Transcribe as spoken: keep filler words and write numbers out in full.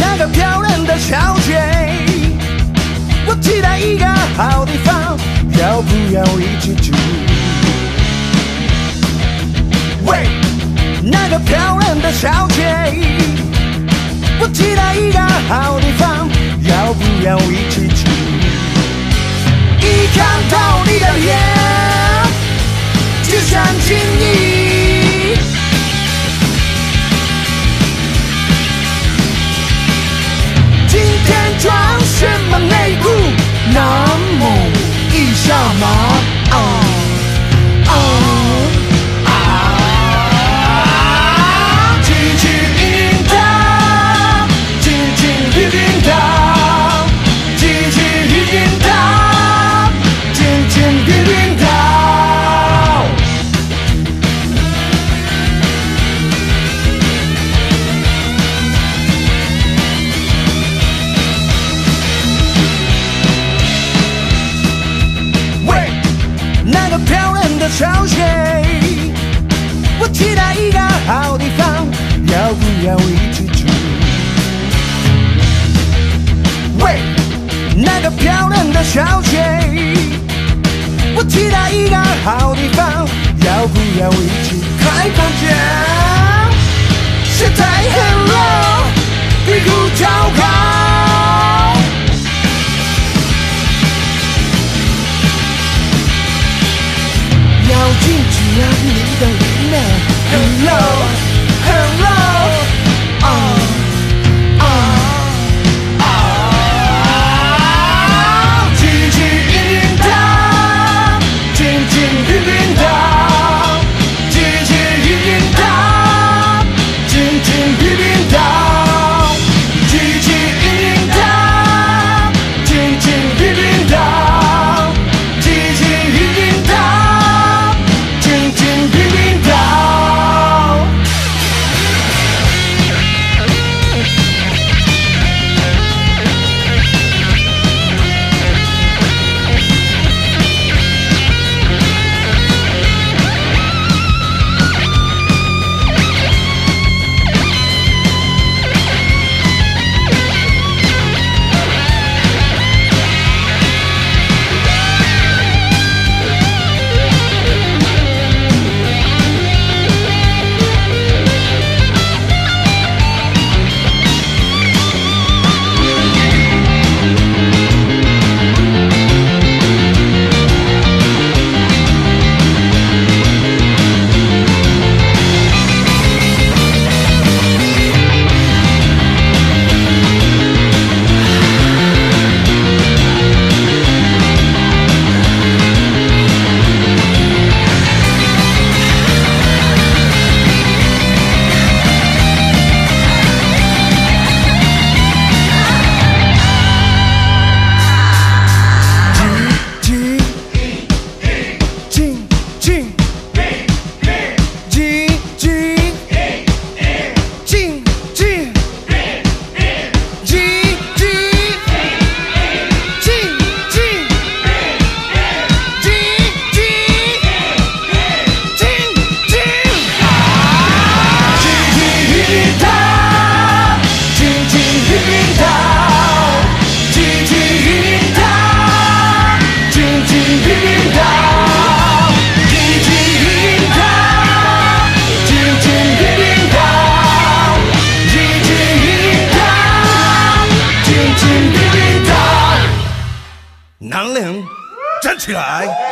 那个漂亮的小姐，我期待一个好地方，要不要一起住？喂，那个漂亮的小姐，我期待一个好地方，要不要一起住？一看到你的脸，就想亲你。今天穿什么内裤？那么一下吗？啊啊啊！轻轻盈它，轻轻盈盈它，轻轻盈盈它，轻轻盈盈它。小姐，我期待一个好地方，要不要一起住？喂，那个漂亮的小姐，我期待一个好地方，要不要一起开房间？现在很热，屁股超高。要禁止啊你的人啊 ，Hello Hello， 啊啊啊！轻轻盈盈它，轻轻盈盈它，轻轻盈盈它，轻轻盈盈它，轻轻盈盈它，轻轻盈盈它，轻轻盈盈它。站起来！